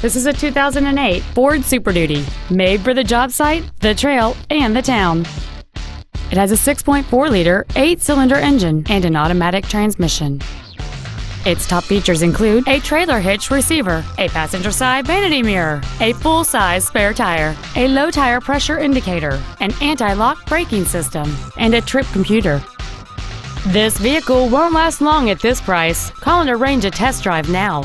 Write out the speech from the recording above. This is a 2008 Ford Super Duty, made for the job site, the trail, and the town. It has a 6.4-liter, 8-cylinder engine and an automatic transmission. Its top features include a trailer hitch receiver, a passenger side vanity mirror, a full-size spare tire, a low tire pressure indicator, an anti-lock braking system, and a trip computer. This vehicle won't last long at this price. Call and arrange a test drive now.